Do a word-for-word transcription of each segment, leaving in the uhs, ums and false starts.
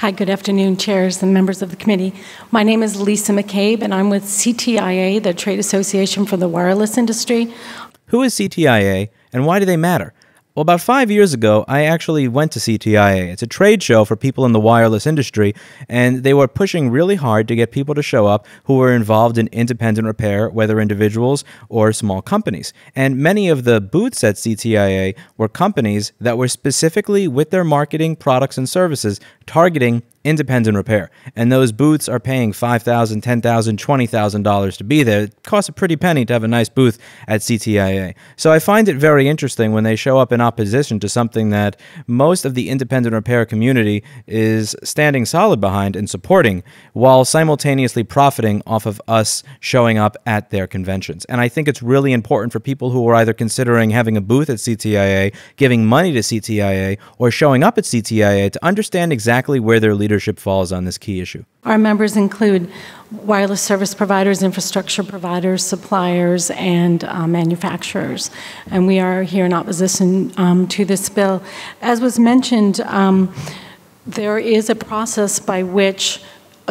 Hi, good afternoon, chairs and members of the committee. My name is Lisa McCabe, and I'm with C T I A, the Trade Association for the Wireless Industry. Who is C T I A, and why do they matter? Well, about five years ago, I actually went to C T I A. It's a trade show for people in the wireless industry, and they were pushing really hard to get people to show up who were involved in independent repair, whether individuals or small companies. And many of the booths at C T I A were companies that were specifically, with their marketing, products, and services, targeting independent repair. And those booths are paying five thousand dollars, ten thousand dollars, twenty thousand dollars to be there. It costs a pretty penny to have a nice booth at C T I A. So I find it very interesting when they show up in opposition to something that most of the independent repair community is standing solid behind and supporting, while simultaneously profiting off of us showing up at their conventions. And I think it's really important for people who are either considering having a booth at C T I A, giving money to C T I A, or showing up at C T I A to understand exactly where their leadership leadership falls on this key issue. Our members include wireless service providers, infrastructure providers, suppliers, and uh, manufacturers. And we are here in opposition um, to this bill. As was mentioned, um, there is a process by which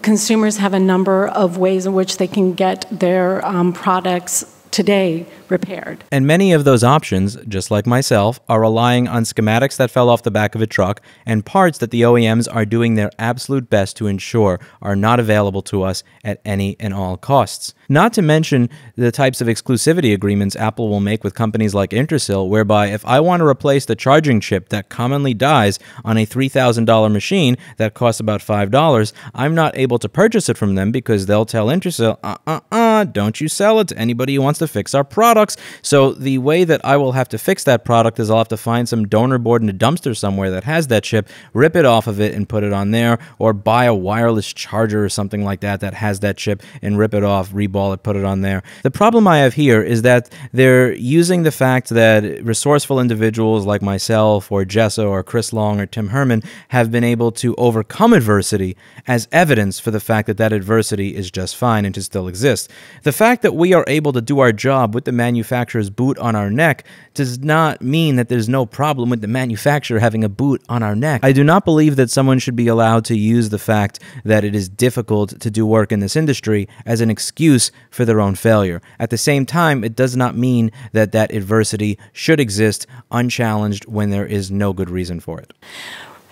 consumers have a number of ways in which they can get their um, products today repaired. And many of those options, just like myself, are relying on schematics that fell off the back of a truck and parts that the O E Ms are doing their absolute best to ensure are not available to us at any and all costs. Not to mention the types of exclusivity agreements Apple will make with companies like Intersil, whereby if I want to replace the charging chip that commonly dies on a three thousand dollar machine that costs about five dollars, I'm not able to purchase it from them because they'll tell Intersil, uh-uh-uh, don't you sell it to anybody who wants to fix our product. So the way that I will have to fix that product is I'll have to find some donor board in a dumpster somewhere that has that chip, rip it off of it and put it on there, or buy a wireless charger or something like that that has that chip and rip it off, reball it, put it on there. The problem I have here is that they're using the fact that resourceful individuals like myself or Jesso or Chris Long or Tim Herman have been able to overcome adversity as evidence for the fact that that adversity is just fine and to still exist. The fact that we are able to do our job with the manufacturer's boot on our neck does not mean that there's no problem with the manufacturer having a boot on our neck. I do not believe that someone should be allowed to use the fact that it is difficult to do work in this industry as an excuse for their own failure. At the same time, it does not mean that that adversity should exist unchallenged when there is no good reason for it.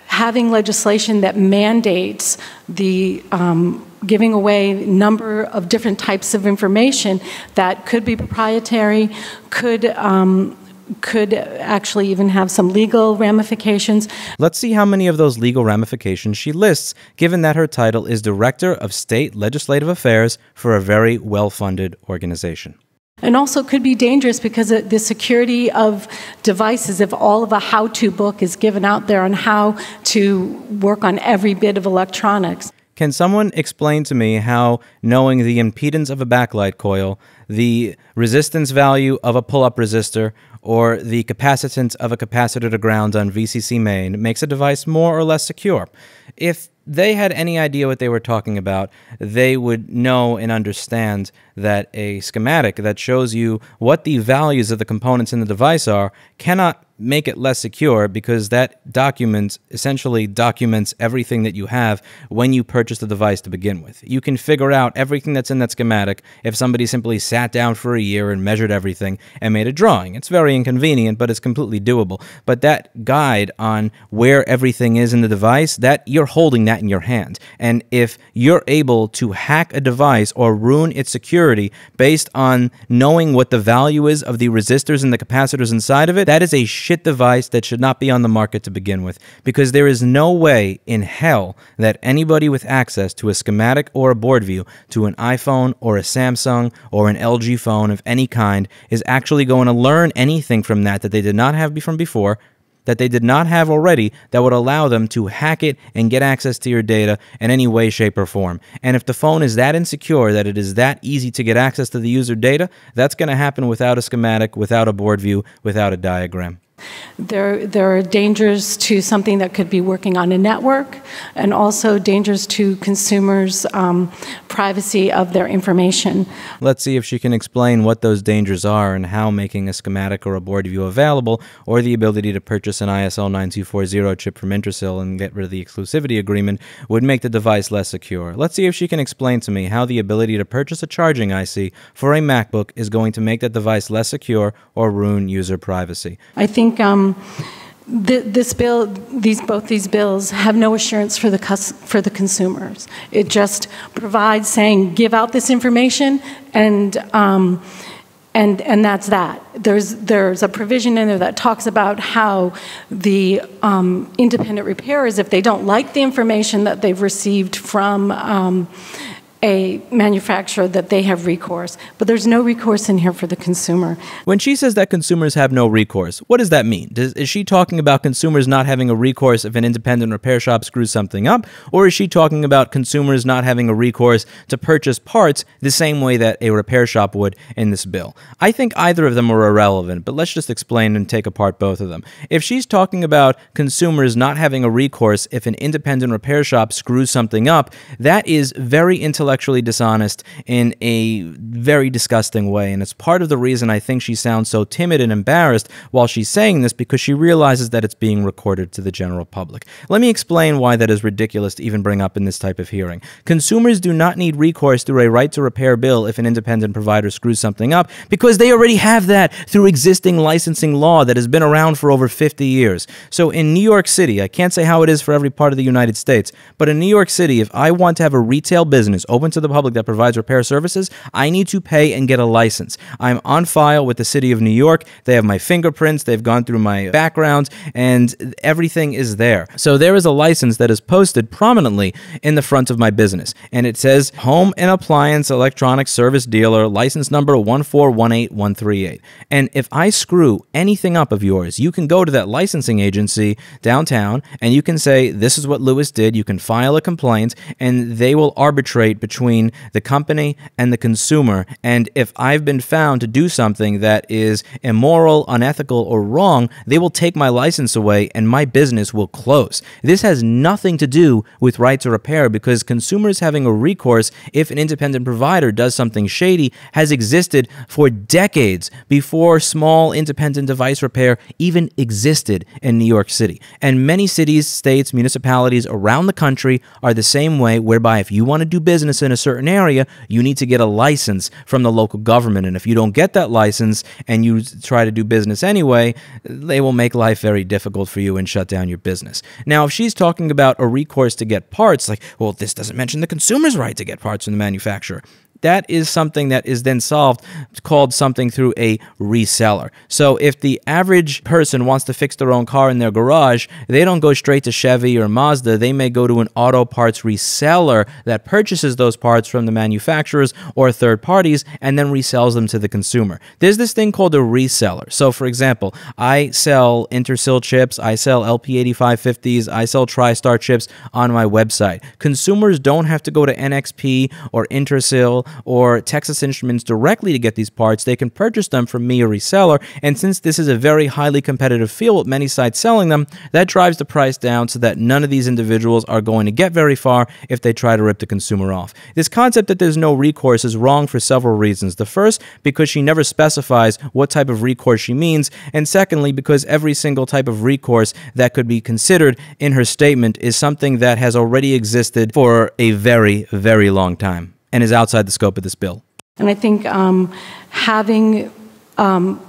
Having legislation that mandates the um, giving away a number of different types of information that could be proprietary, could um, could actually even have some legal ramifications. Let's see how many of those legal ramifications she lists, given that her title is Director of State Legislative Affairs for a very well-funded organization. And also could be dangerous because of the security of devices. If all of a how-to book is given out there on how to work on every bit of electronics. Can someone explain to me how knowing the impedance of a backlight coil, the resistance value of a pull-up resistor, or the capacitance of a capacitor to ground on V C C main makes a device more or less secure? If they had any idea what they were talking about, they would know and understand that a schematic that shows you what the values of the components in the device are cannot make it less secure, because that document essentially documents everything that you have when you purchase the device to begin with. You can figure out everything that's in that schematic if somebody simply sat down for a year and measured everything and made a drawing. It's very inconvenient, but it's completely doable. But that guide on where everything is in the device, that you're holding that in your hand. And if you're able to hack a device or ruin its security based on knowing what the value is of the resistors and the capacitors inside of it, that is a shit device that should not be on the market to begin with, because there is no way in hell that anybody with access to a schematic or a board view to an iPhone or a Samsung or an L G phone of any kind is actually going to learn anything from that that they did not have from before, that they did not have already, that would allow them to hack it and get access to your data in any way, shape, or form. And if the phone is that insecure that it is that easy to get access to the user data, that's going to happen without a schematic, without a board view, without a diagram. There, there are dangers to something that could be working on a network, and also dangers to consumers' um, privacy of their information. Let's see if she can explain what those dangers are and how making a schematic or a board view available, or the ability to purchase an I S L nine two four zero chip from Intersil and get rid of the exclusivity agreement, would make the device less secure. Let's see if she can explain to me how the ability to purchase a charging I C for a MacBook is going to make that device less secure or ruin user privacy. I think um, This bill, these both these bills have no assurance for the for the consumers. It just provides saying, give out this information, and um, and and that's that. There's there's a provision in there that talks about how the um, independent repairers, if they don't like the information that they've received from Um, a manufacturer, that they have recourse, but there's no recourse in here for the consumer. When she says that consumers have no recourse, what does that mean? Does, is she talking about consumers not having a recourse if an independent repair shop screws something up, or is she talking about consumers not having a recourse to purchase parts the same way that a repair shop would in this bill? I think either of them are irrelevant, but let's just explain and take apart both of them. If she's talking about consumers not having a recourse if an independent repair shop screws something up, that is very intellectual Intellectually dishonest in a very disgusting way, and it's part of the reason I think she sounds so timid and embarrassed while she's saying this, because she realizes that it's being recorded to the general public. Let me explain why that is ridiculous to even bring up in this type of hearing. Consumers do not need recourse through a right to repair bill if an independent provider screws something up, because they already have that through existing licensing law that has been around for over fifty years. So in New York City, I can't say how it is for every part of the United States, but in New York City, if I want to have a retail business open to the public that provides repair services, I need to pay and get a license. I'm on file with the city of New York. They have my fingerprints, they've gone through my background, and everything is there. So there is a license that is posted prominently in the front of my business, and it says Home and Appliance Electronic Service Dealer, license number one four one eight one three eight. And if I screw anything up of yours, you can go to that licensing agency downtown, and you can say, this is what Louis did. You can file a complaint, and they will arbitrate between between the company and the consumer. And if I've been found to do something that is immoral, unethical, or wrong, they will take my license away and my business will close. This has nothing to do with right to repair, because consumers having a recourse if an independent provider does something shady has existed for decades before small independent device repair even existed in New York City. And many cities, states, municipalities around the country are the same way, whereby if you want to do business in a certain area, you need to get a license from the local government. And if you don't get that license and you try to do business anyway, they will make life very difficult for you and shut down your business. Now, if she's talking about a recourse to get parts, like, well, this doesn't mention the consumer's right to get parts from the manufacturer. That is something that is then solved, called something through a reseller. So if the average person wants to fix their own car in their garage, they don't go straight to Chevy or Mazda. They may go to an auto parts reseller that purchases those parts from the manufacturers or third parties and then resells them to the consumer. There's this thing called a reseller. So for example, I sell Intersil chips, I sell L P eighty-five fifties, I sell TriStar chips on my website. Consumers don't have to go to N X P or Intersil or Texas Instruments directly to get these parts. They can purchase them from me, a reseller, and since this is a very highly competitive field with many sites selling them, that drives the price down so that none of these individuals are going to get very far if they try to rip the consumer off. This concept that there's no recourse is wrong for several reasons. The first, because she never specifies what type of recourse she means, and secondly, because every single type of recourse that could be considered in her statement is something that has already existed for a very, very long time and is outside the scope of this bill. And I think um, having um,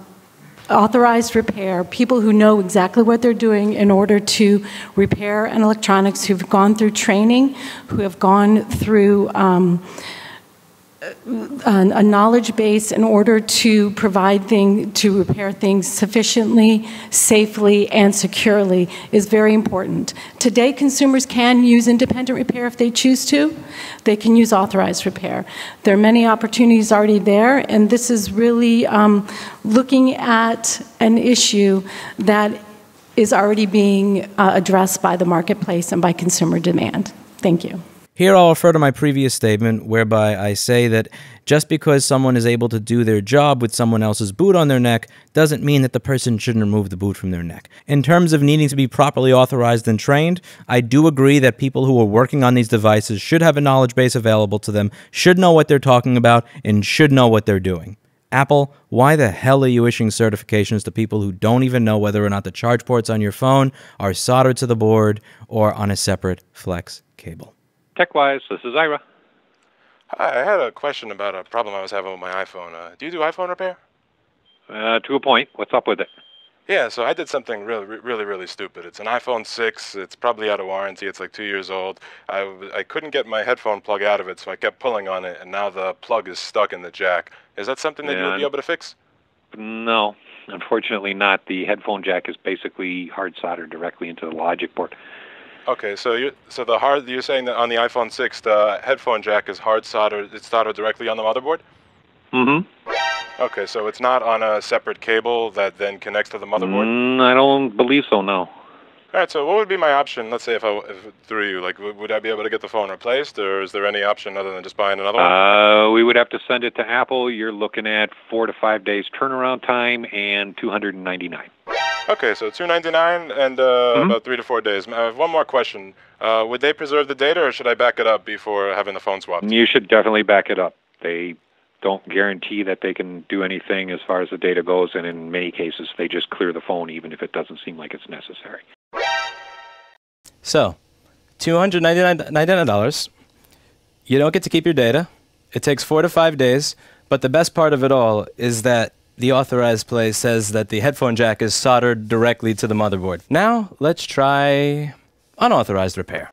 authorized repair, people who know exactly what they're doing in order to repair an electronics, who've gone through training, who have gone through um, a, a knowledge base in order to provide thing, to repair things sufficiently, safely, and securely, is very important. Today, consumers can use independent repair if they choose to. They can use authorized repair. There are many opportunities already there, and this is really um, looking at an issue that is already being uh, addressed by the marketplace and by consumer demand. Thank you. Here I'll refer to my previous statement whereby I say that just because someone is able to do their job with someone else's boot on their neck doesn't mean that the person shouldn't remove the boot from their neck. In terms of needing to be properly authorized and trained, I do agree that people who are working on these devices should have a knowledge base available to them, should know what they're talking about, and should know what they're doing. Apple, why the hell are you issuing certifications to people who don't even know whether or not the charge ports on your phone are soldered to the board or on a separate flex cable? TechWise, this is Ira. Hi, I had a question about a problem I was having with my iPhone. Uh, do you do iPhone repair? Uh, to a point. What's up with it? Yeah, so I did something really, really, really stupid. It's an iPhone six. It's probably out of warranty. It's like two years old. I, w I couldn't get my headphone plug out of it, so I kept pulling on it, and now the plug is stuck in the jack. Is that something that yeah, you'll be able to fix? No, unfortunately not. The headphone jack is basically hard soldered directly into the logic board. Okay, so you so the hard you're saying that on the iPhone six the headphone jack is hard soldered. It's soldered directly on the motherboard. Mm-hmm. Okay, so it's not on a separate cable that then connects to the motherboard. Mm, I don't believe so. No. All right. So what would be my option? Let's say if I if, through you, like, would I be able to get the phone replaced, or is there any option other than just buying another one? Uh, we would have to send it to Apple. You're looking at four to five days turnaround time and two hundred ninety-nine. Okay, so two ninety-nine and uh, mm-hmm. about three to four days. I have one more question. Uh, would they preserve the data, or should I back it up before having the phone swapped? You should definitely back it up. They don't guarantee that they can do anything as far as the data goes, and in many cases, they just clear the phone even if it doesn't seem like it's necessary. So, two hundred ninety-nine dollars. You don't get to keep your data. It takes four to five days, but the best part of it all is that the authorized play says that the headphone jack is soldered directly to the motherboard. Now, let's try unauthorized repair.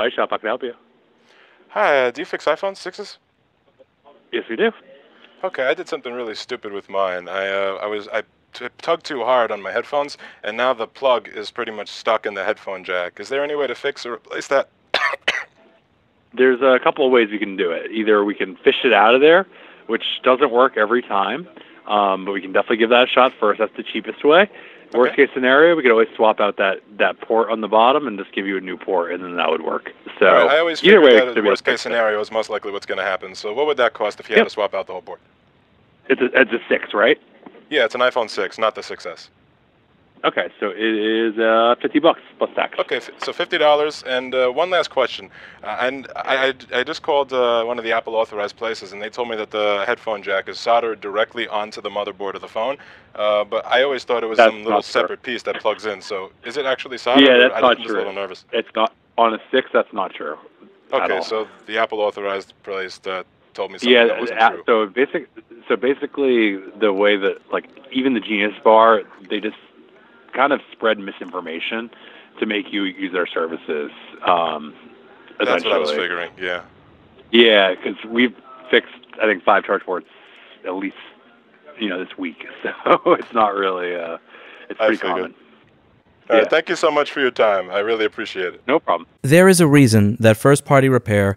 Hi, shop. I can help you. Hi, uh, do you fix iPhone sixes? Yes, we do. Okay, I did something really stupid with mine. I, uh, I was, I t tugged too hard on my headphones, and now the plug is pretty much stuck in the headphone jack. Is there any way to fix or replace that? There's a couple of ways we can do it. Either we can fish it out of there, which doesn't work every time, um, but we can definitely give that a shot first. That's the cheapest way. Okay. Worst case scenario, we could always swap out that, that port on the bottom and just give you a new port, and then that would work. So right, I always either way, that the worst case scenario is most likely what's going to happen. So what would that cost if you yep. had to swap out the whole port? It's a, it's a six, right? Yeah, it's an iPhone six, not the six S. Okay, so it is uh, fifty bucks plus tax. Okay, so fifty dollars. And uh, one last question. Uh, and I, I, I just called uh, one of the Apple authorized places, and they told me that the headphone jack is soldered directly onto the motherboard of the phone. Uh, but I always thought it was that's some little separate true. piece that plugs in. So is it actually soldered? Yeah, that's I not I'm just true. a little nervous. It's not on a six. That's not true. Okay, so the Apple authorized place that told me something yeah, that wasn't true. So basic. So basically, the way that like even the Genius Bar, they just kind of spread misinformation to make you use their services. Um, That's what I was figuring, yeah. Yeah, because we've fixed, I think, five charge ports at least, you know, this week. So it's not really, uh, it's pretty common. All right, yeah. Thank you so much for your time. I really appreciate it. No problem. There is a reason that first-party repair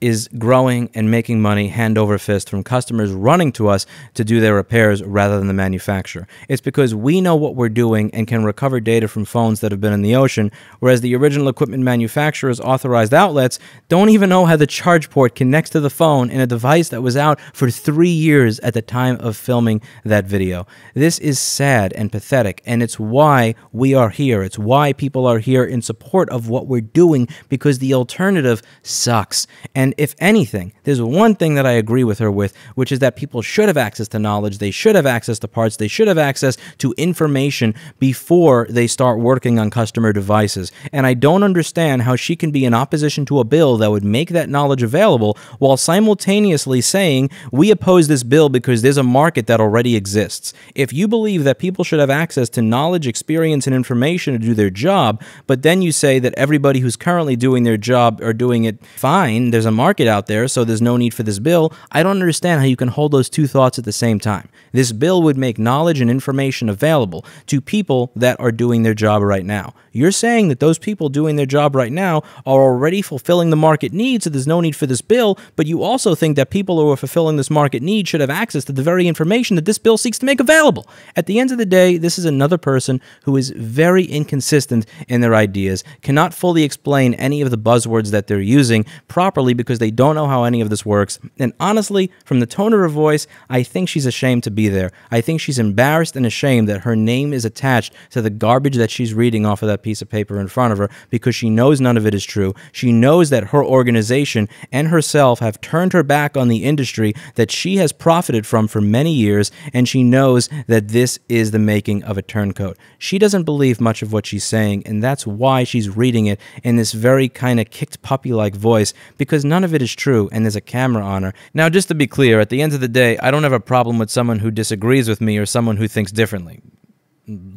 is growing and making money hand over fist from customers running to us to do their repairs rather than the manufacturer. It's because we know what we're doing and can recover data from phones that have been in the ocean, whereas the original equipment manufacturer's authorized outlets don't even know how the charge port connects to the phone in a device that was out for three years at the time of filming that video. This is sad and pathetic, and it's why we are here. It's why people are here in support of what we're doing, because the alternative sucks. And And if anything, there's one thing that I agree with her with, which is that people should have access to knowledge, they should have access to parts, they should have access to information before they start working on customer devices. And I don't understand how she can be in opposition to a bill that would make that knowledge available while simultaneously saying, we oppose this bill because there's a market that already exists. If you believe that people should have access to knowledge, experience, and information to do their job, but then you say that everybody who's currently doing their job are doing it fine, there's a market out there, so there's no need for this bill, I don't understand how you can hold those two thoughts at the same time. This bill would make knowledge and information available to people that are doing their job right now. You're saying that those people doing their job right now are already fulfilling the market need, so there's no need for this bill, but you also think that people who are fulfilling this market need should have access to the very information that this bill seeks to make available. At the end of the day, this is another person who is very inconsistent in their ideas, cannot fully explain any of the buzzwords that they're using properly because they don't know how any of this works. And honestly, from the tone of her voice, I think she's ashamed to be there. I think she's embarrassed and ashamed that her name is attached to the garbage that she's reading off of that piece of paper in front of her, because she knows none of it is true. She knows that her organization and herself have turned her back on the industry that she has profited from for many years, and she knows that this is the making of a turncoat. She doesn't believe much of what she's saying, and that's why she's reading it in this very kind of kicked puppy-like voice, because none of it is true, and there's a camera on her. Now, just to be clear, at the end of the day, I don't have a problem with someone who disagrees with me or someone who thinks differently.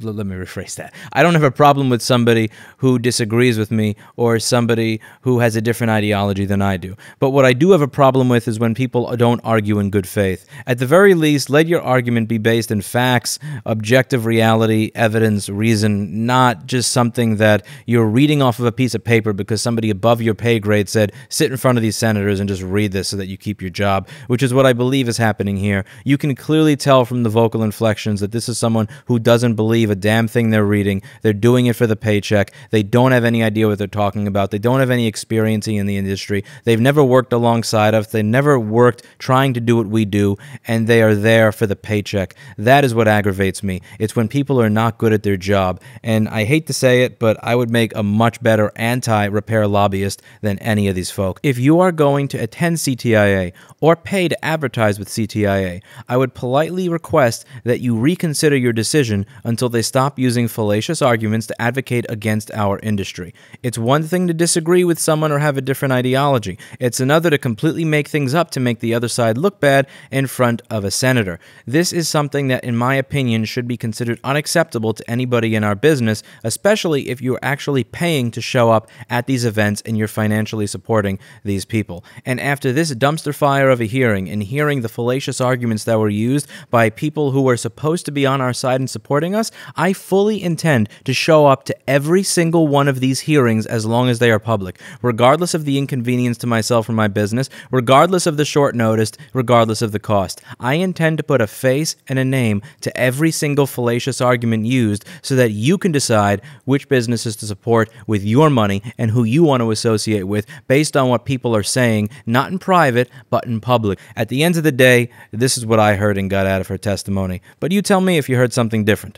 Let me rephrase that. I don't have a problem with somebody who disagrees with me or somebody who has a different ideology than I do. But what I do have a problem with is when people don't argue in good faith. At the very least, let your argument be based in facts, objective reality, evidence, reason, not just something that you're reading off of a piece of paper because somebody above your pay grade said, sit in front of these senators and just read this so that you keep your job, which is what I believe is happening here. You can clearly tell from the vocal inflections that this is someone who doesn't believe believe a damn thing they're reading. They're doing it for the paycheck. They don't have any idea what they're talking about. They don't have any experience in the industry. They've never worked alongside us. They never worked trying to do what we do, and they are there for the paycheck. That is what aggravates me. It's when people are not good at their job, and I hate to say it, but I would make a much better anti-repair lobbyist than any of these folk. If you are going to attend C T I A or pay to advertise with C T I A, I would politely request that you reconsider your decision until they stop using fallacious arguments to advocate against our industry. It's one thing to disagree with someone or have a different ideology. It's another to completely make things up to make the other side look bad in front of a senator. This is something that, in my opinion, should be considered unacceptable to anybody in our business, especially if you're actually paying to show up at these events and you're financially supporting these people. And after this dumpster fire of a hearing and hearing the fallacious arguments that were used by people who were supposed to be on our side and supporting us, I fully intend to show up to every single one of these hearings as long as they are public, regardless of the inconvenience to myself or my business, regardless of the short notice, regardless of the cost. I intend to put a face and a name to every single fallacious argument used so that you can decide which businesses to support with your money and who you want to associate with based on what people are saying, not in private, but in public. At the end of the day, this is what I heard and got out of her testimony. But you tell me if you heard something different.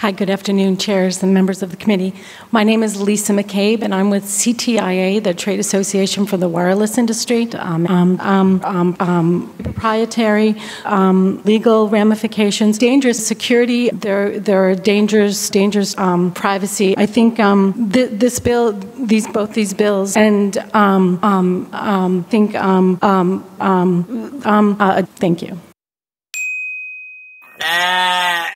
Hi, good afternoon, chairs and members of the committee. My name is Lisa McCabe, and I'm with C T I A, the Trade Association for the Wireless Industry. Um, um, um, um, um, proprietary, um, legal ramifications, dangerous security. There, there are dangers, dangers, um, privacy. I think um, th this bill, these both these bills, and um, um, um, think. Um, um, um, um, uh, thank you. Ah.